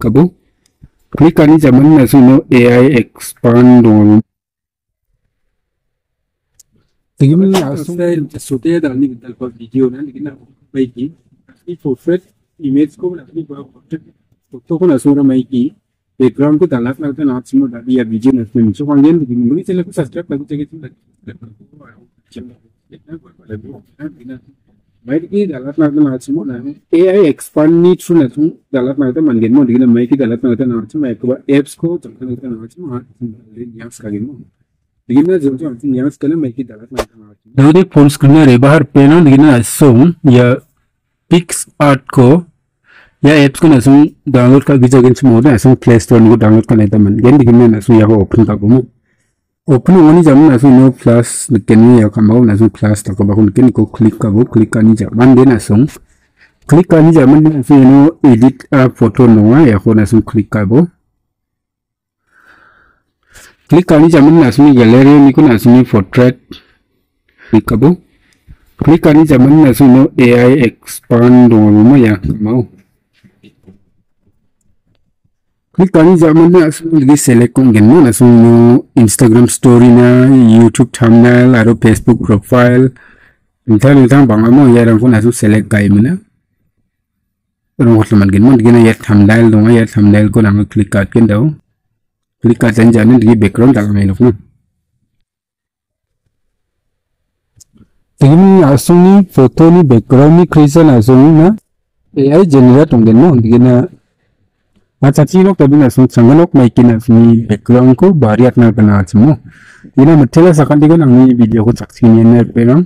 Kabo. Click on the AI expand on. Give me a sote that link the video and if for Fred, image code, Tokona background to the left and that we are vision as well. So again, the movie select subscribe and take it. Maybe the last night AI expand needs to the last night and get more to make the last night and apps code and दौरे full screen रे बाहर पेनों दिना असम या pics art को या apps को असम download का बीच अगेंस्ट मोड असम प्ले स्टोर को डाउनलोड करने ता मन गेन दिखने असम या ओपन का बमो ओपन होने जब असम नो प्लस निकलने या कमाओ असम प्लस तक बाहुन के को क्लिक का वो क्लिक करनी जब मन देना असम क्लिक करनी जब मन असम नो एडिट आ फोटो नोआ या को असम क्लिक का वो Click on the gallery and portrait. Click on the AI expand on Click on the select Instagram story, YouTube thumbnail, Facebook profile. Select Click on the background. The photo background creation as AI generate on the non. But such a lot of the background, barrier, and a video